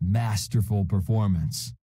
Masterful performance.